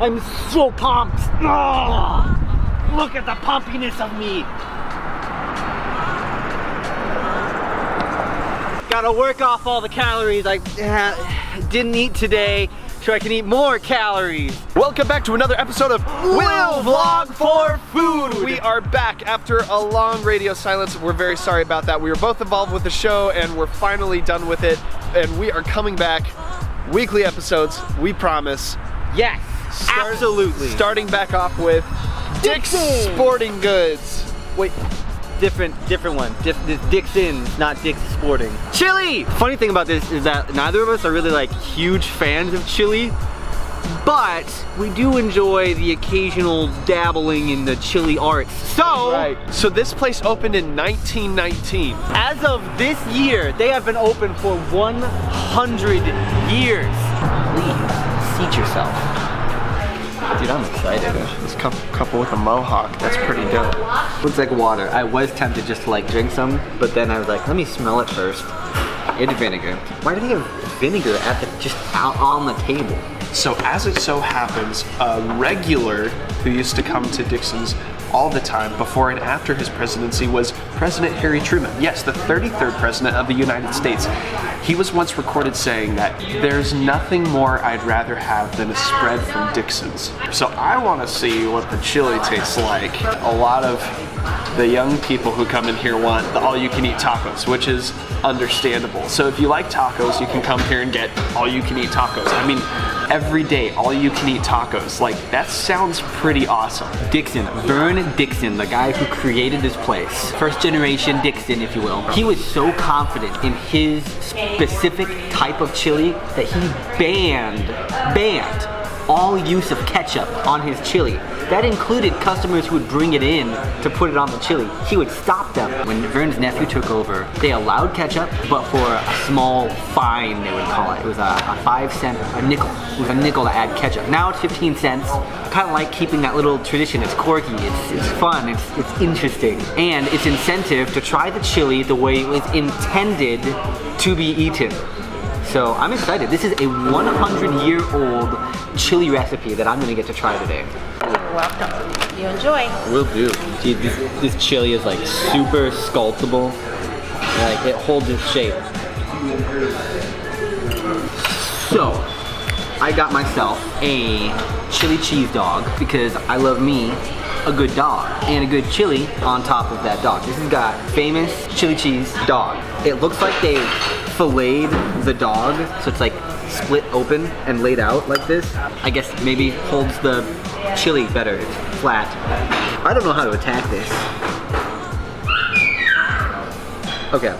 I'm so pumped. Oh, look at the pumpiness of me. Gotta work off all the calories I didn't eat today so I can eat more calories. Welcome back to another episode of Will Vlog for Food. We are back after a long radio silence. We're very sorry about that. We were both involved with the show and we're finally done with it. And we are coming back. Weekly episodes, we promise. Yes, absolutely. Starting back off with Dixon's Sporting Goods. Wait. Different one. Dixon's, not Dixon's Sporting. Chili! Funny thing about this is that neither of us are really like huge fans of chili, but we do enjoy the occasional dabbling in the chili arts. So, so this place opened in 1919. As of this year, they have been open for 100 years. Please, seat yourself. Dude, I'm excited. This couple with a mohawk, that's pretty dope. Looks like water. I was tempted just to like drink some, but then I was like, let me smell it first. It's vinegar. Why do they have vinegar at the, just out on the table? So as it so happens, a regular who used to come to Dixon's all the time before and after his presidency was President Harry Truman. Yes, the 33rd president of the United States. He was once recorded saying that there's nothing more I'd rather have than a spread from Dixon's. So I want to see what the chili tastes like. A lot of the young people who come in here want the all-you-can-eat tacos, which is understandable. So if you like tacos, you can come here and get all-you-can-eat tacos. I mean, every day, all-you-can-eat tacos. Like, that sounds pretty awesome. Dixon, Vern Dixon, the guy who created this place. First generation Dixon, if you will. He was so confident in his specific type of chili that he banned all use of ketchup on his chili. That included customers who would bring it in to put it on the chili. He would stop them. When Vern's nephew took over, they allowed ketchup, but for a small fine, they would call it. It was a 5 cent, a nickel. It was a nickel to add ketchup. Now it's 15 cents. Kind of like keeping that little tradition. It's quirky, it's fun, it's interesting. And it's incentive to try the chili the way it was intended to be eaten. So I'm excited. This is a 100-year-old chili recipe that I'm gonna get to try today. Welcome. You enjoy. Will do. Dude, this chili is like super sculptable. Like it holds its shape. So I got myself a chili cheese dog because I love me a good dog and a good chili on top of that dog. This has got famous chili cheese dog. It looks like they filleted the dog, so it's like split open and laid out like this. I guess maybe holds the chili better. It's flat. I don't know how to attack this. Okay.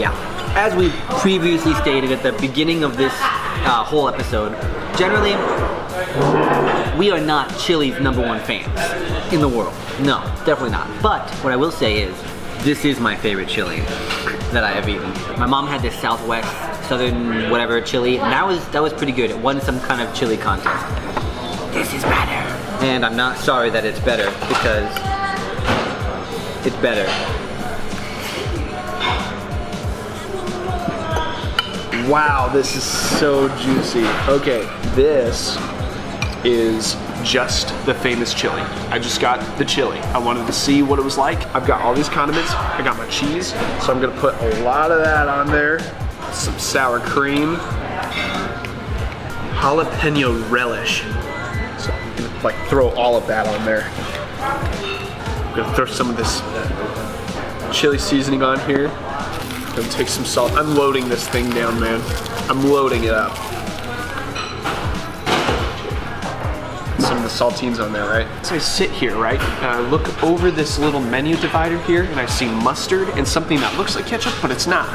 Yeah. As we previously stated at the beginning of this whole episode, generally, we are not chili's #1 fans in the world. No, definitely not. But what I will say is, this is my favorite chili that I have eaten. My mom had this Southwest, Southern, whatever chili, and that was pretty good. It won some kind of chili contest. This is better. And I'm not sorry that it's better, because it's better. Wow, this is so juicy. Okay, this is just the famous chili. I just got the chili. I wanted to see what it was like. I've got all these condiments. I got my cheese, so I'm gonna put a lot of that on there. Some sour cream. Jalapeno relish. So I'm gonna like throw all of that on there. I'm gonna throw some of this chili seasoning on here. And take some salt. I'm loading this thing down, man. I'm loading it up. Some of the saltines on there, right? So I sit here, right? And I look over this little menu divider here, and I see mustard and something that looks like ketchup, but it's not.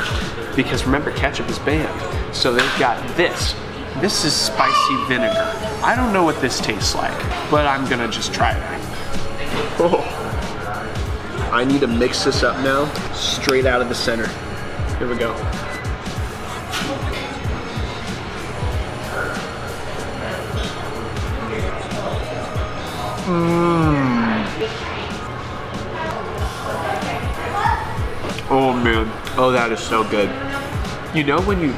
Because remember, ketchup is banned. So they've got this. This is spicy vinegar. I don't know what this tastes like, but I'm gonna just try it. Oh. I need to mix this up now, straight out of the center. Here we go. Oh man. Oh, that is so good. You know when you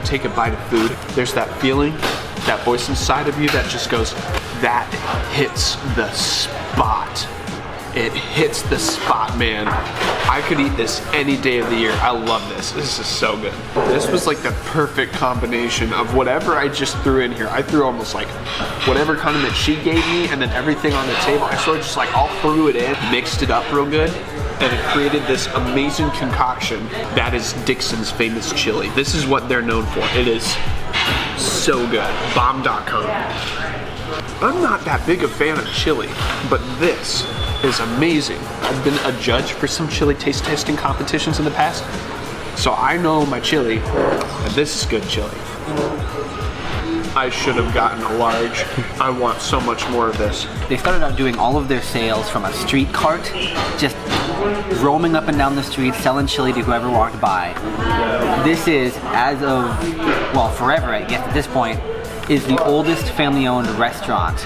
take a bite of food, there's that feeling, that voice inside of you that just goes, that hits the spot. It hits the spot, man. I could eat this any day of the year. I love this. This is so good. This was like the perfect combination of whatever I just threw in here. I threw almost like whatever condiment she gave me and then everything on the table. I sort of just like all threw it in, mixed it up real good, and it created this amazing concoction that is Dixon's Famous Chili. This is what they're known for. It is so good. Bomb.com. I'm not that big a fan of chili, but this is amazing. I've been a judge for some chili taste testing competitions in the past, so I know my chili, and this is good chili. I should have gotten a large. I want so much more of this. They started out doing all of their sales from a street cart, just roaming up and down the street, selling chili to whoever walked by. This is, as of, well, forever, I guess at this point, is the oldest family-owned restaurant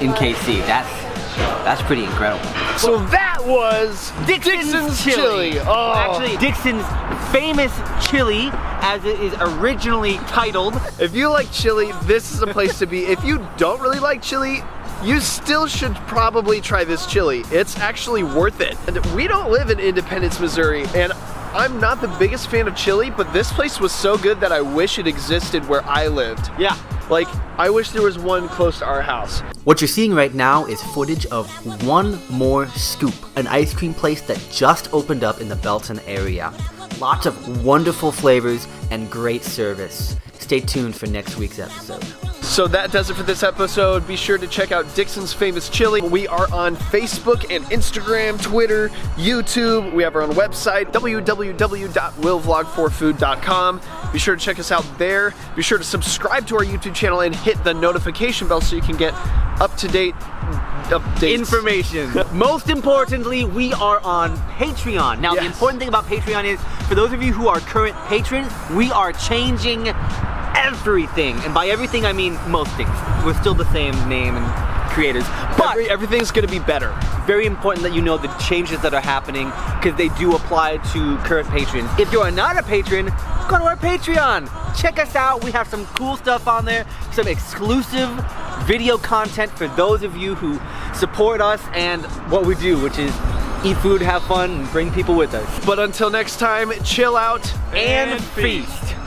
in KC. That's pretty incredible. So that was Dixon's Chili. Oh. Actually, Dixon's Famous Chili, as it is originally titled. If you like chili, this is a place to be. If you don't really like chili, you still should probably try this chili. It's actually worth it. And we don't live in Independence, Missouri, and I'm not the biggest fan of chili, but this place was so good that I wish it existed where I lived. Yeah. Like, I wish there was one close to our house. What you're seeing right now is footage of One More Scoop, an ice cream place that just opened up in the Belton area. Lots of wonderful flavors and great service. Stay tuned for next week's episode. So that does it for this episode. Be sure to check out Dixon's Famous Chili. We are on Facebook and Instagram, Twitter, YouTube. We have our own website, www.willvlogforfood.com. Be sure to check us out there. Be sure to subscribe to our YouTube channel and hit the notification bell so you can get up-to-date updates. Information. Most importantly, we are on Patreon. Now, yes. The important thing about Patreon is, for those of you who are current patrons, we are changing everything, and by everything I mean most things. We're still the same name and creators, but everything's gonna be better. Very important that you know the changes that are happening, because they do apply to current patrons. If you are not a patron, go to our Patreon. Check us out. We have some cool stuff on there, some exclusive video content for those of you who support us and what we do, which is eat food, have fun, and bring people with us. But until next time, chill out and feast.